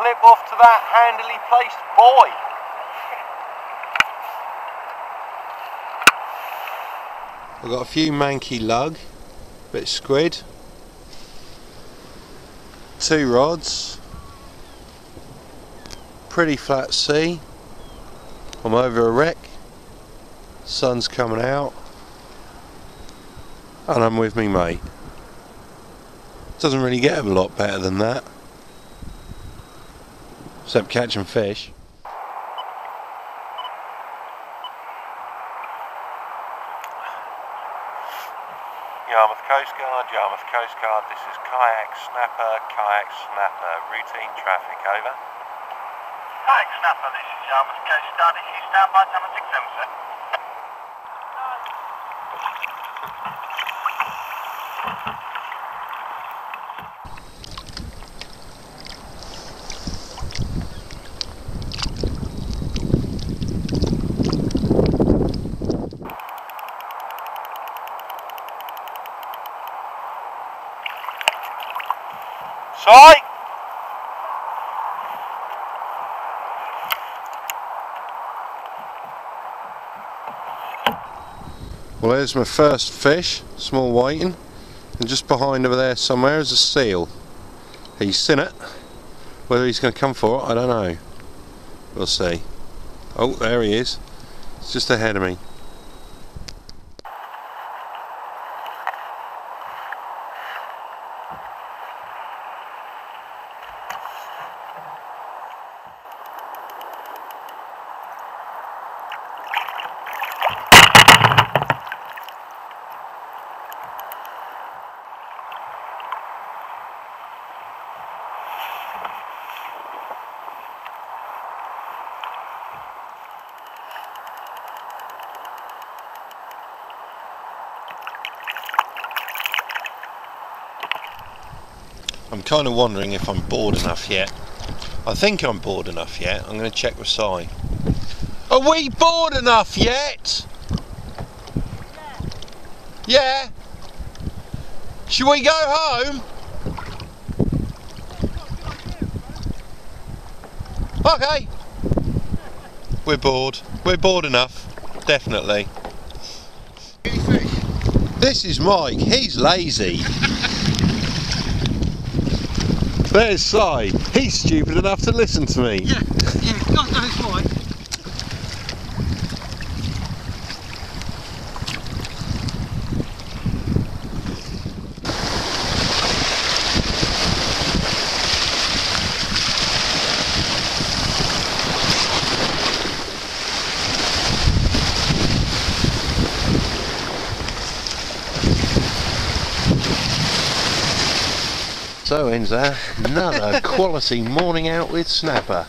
clip off to that handily placed buoy. I've got a few manky lug, a bit of squid, 2 rods, pretty flat sea. I'm over a wreck, sun's coming out, and I'm with me mate. Doesn't really get a lot better than that, except catching fish. Yarmouth Coast Guard, Yarmouth Coast Guard, this is Kayak Snapper, routine traffic, over. Kayak Snapper, this is Yarmouth Coast Guard, if you stand by, number 67, sir. Sight! Well, there's my first fish, small whiting, and just behind over there somewhere is a seal. He's seen it. Whether he's going to come for it, I don't know. We'll see. Oh, there he is. It's just ahead of me. I'm kind of wondering if I'm bored enough yet. I think I'm bored enough yet. I'm going to check with Si. Are we bored enough yet? Yeah. Should we go home? Okay. We're bored. We're bored enough. Definitely. This is Mike. He's lazy. There's Si, he's stupid enough to listen to me. Yeah, God knows why. So ends another quality morning out with Snapper.